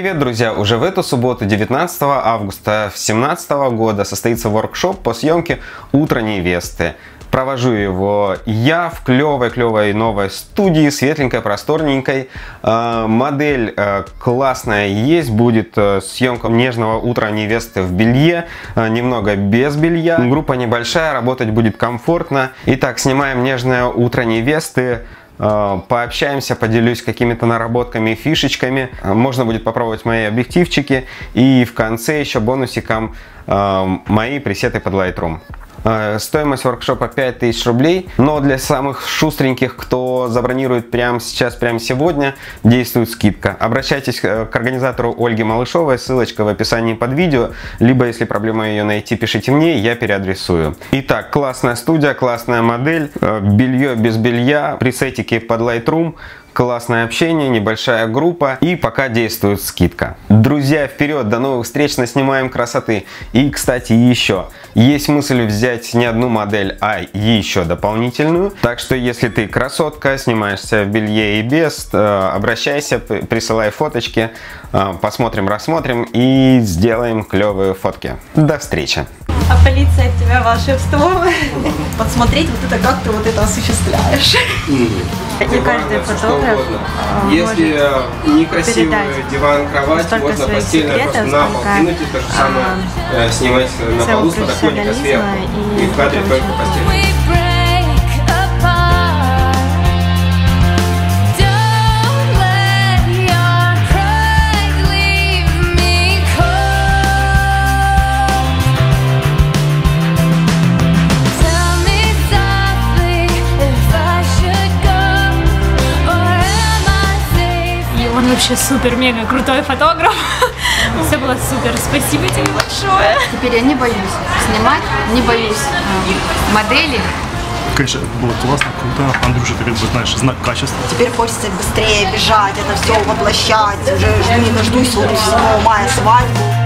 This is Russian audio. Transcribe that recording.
Привет, друзья! Уже в эту субботу, 19 августа 2017 года, состоится воркшоп по съемке «Утро невесты». Провожу его я в клевой новой студии, светленькой, просторненькой. Модель классная есть, будет съемка нежного утра невесты в белье, немного без белья. Группа небольшая, работать будет комфортно. Итак, снимаем нежное утро невесты. Пообщаемся, поделюсь какими-то наработками, фишечками. Можно будет попробовать мои объективчики. И в конце еще бонусиком мои пресеты под Lightroom. Стоимость воркшопа 5000 рублей, но для самых шустреньких, кто забронирует прямо сейчас, прямо сегодня, действует скидка. Обращайтесь к организатору Ольге Малышовой, ссылочка в описании под видео, либо если проблема ее найти, пишите мне, я переадресую. Итак, классная студия, классная модель, белье без белья, пресетики под Lightroom. Классное общение, небольшая группа и пока действует скидка. Друзья, вперед, до новых встреч, наснимаем красоты. И, кстати, еще, есть мысль взять не одну модель, а еще дополнительную. Так что, если ты красотка, снимаешься в белье и без, обращайся, присылай фоточки, посмотрим, рассмотрим и сделаем клевые фотки. До встречи! А полиция от тебя волшебством. Подсмотреть, вот это как ты вот это осуществляешь. Не каждый фотограф. Если некрасивый диван-кровать, можно постельно просто на пол кинуть и то же самое снимать на полу с подоконника сверху. И в кадре только постельно. Вообще супер-мега крутой фотограф. Все было супер. Спасибо тебе большое. Теперь я не боюсь снимать, не боюсь модели. Конечно, это было классно, круто. Андрюша, ты как бы знаешь, знак качества. Теперь хочется быстрее бежать, это все воплощать. Уже не дождусь 8 мая свадьбу.